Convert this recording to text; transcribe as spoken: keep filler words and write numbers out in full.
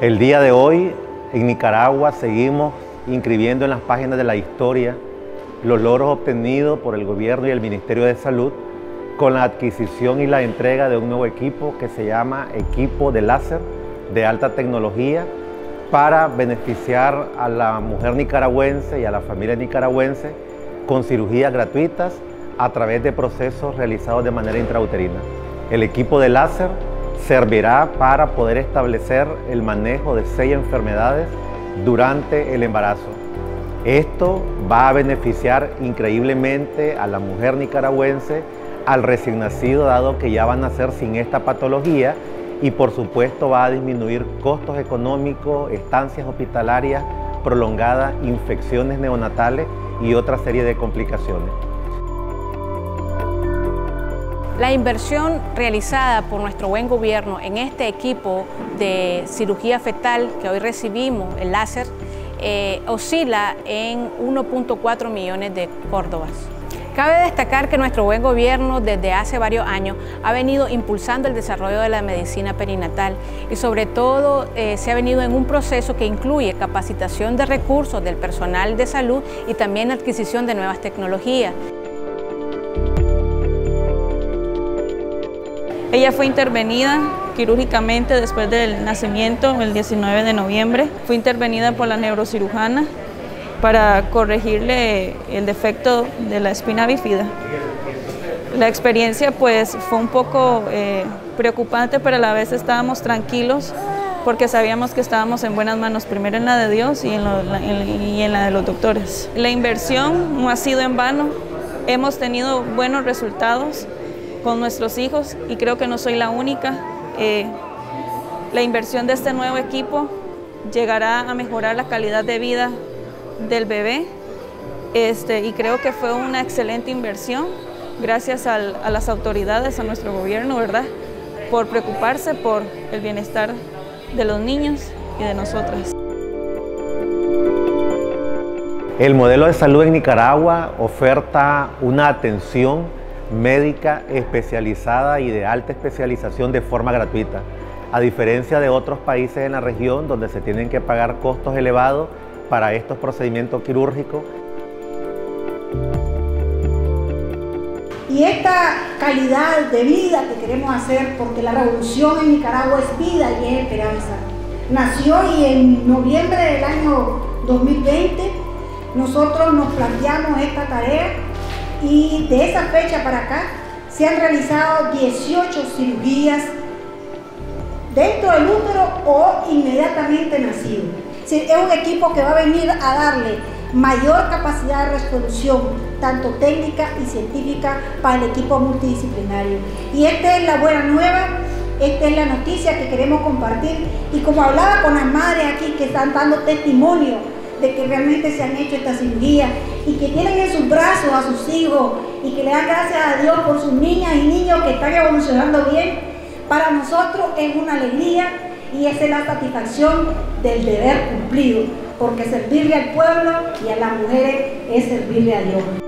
El día de hoy en Nicaragua seguimos inscribiendo en las páginas de la historia los logros obtenidos por el gobierno y el Ministerio de Salud con la adquisición y la entrega de un nuevo equipo que se llama equipo de láser de alta tecnología para beneficiar a la mujer nicaragüense y a la familia nicaragüense con cirugías gratuitas a través de procesos realizados de manera intrauterina. El equipo de láser servirá para poder establecer el manejo de seis enfermedades durante el embarazo. Esto va a beneficiar increíblemente a la mujer nicaragüense, al recién nacido, dado que ya va a nacer sin esta patología, y por supuesto va a disminuir costos económicos, estancias hospitalarias prolongadas, infecciones neonatales y otra serie de complicaciones. La inversión realizada por nuestro buen gobierno en este equipo de cirugía fetal que hoy recibimos, el láser, eh, oscila en uno punto cuatro millones de córdobas. Cabe destacar que nuestro buen gobierno desde hace varios años ha venido impulsando el desarrollo de la medicina perinatal y sobre todo eh, se ha venido en un proceso que incluye capacitación de recursos del personal de salud y también adquisición de nuevas tecnologías. Ella fue intervenida quirúrgicamente después del nacimiento, el diecinueve de noviembre. Fue intervenida por la neurocirujana para corregirle el defecto de la espina bífida. La experiencia pues fue un poco eh, preocupante, pero a la vez estábamos tranquilos porque sabíamos que estábamos en buenas manos, primero en la de Dios y en, lo, en, y en la de los doctores. La inversión no ha sido en vano, hemos tenido buenos resultados con nuestros hijos y creo que no soy la única. Eh, la inversión de este nuevo equipo llegará a mejorar la calidad de vida del bebé este, y creo que fue una excelente inversión gracias al, a las autoridades, a nuestro gobierno, ¿verdad?, por preocuparse por el bienestar de los niños y de nosotras. El modelo de salud en Nicaragua oferta una atención médica especializada y de alta especialización de forma gratuita, a diferencia de otros países en la región donde se tienen que pagar costos elevados para estos procedimientos quirúrgicos. Y esta calidad de vida que queremos hacer, porque la revolución en Nicaragua es vida y es esperanza. Nació y en noviembre del año dos mil veinte nosotros nos planteamos esta tarea y de esa fecha para acá se han realizado dieciocho cirugías dentro del útero o inmediatamente nacido. Es un equipo que va a venir a darle mayor capacidad de resolución, tanto técnica y científica, para el equipo multidisciplinario. Y esta es la buena nueva, esta es la noticia que queremos compartir. Y como hablaba con las madres aquí que están dando testimonio de que realmente se han hecho esta cirugía y que tienen en sus brazos a sus hijos y que le dan gracias a Dios por sus niñas y niños que están evolucionando bien, para nosotros es una alegría y es la satisfacción del deber cumplido, porque servirle al pueblo y a las mujeres es servirle a Dios.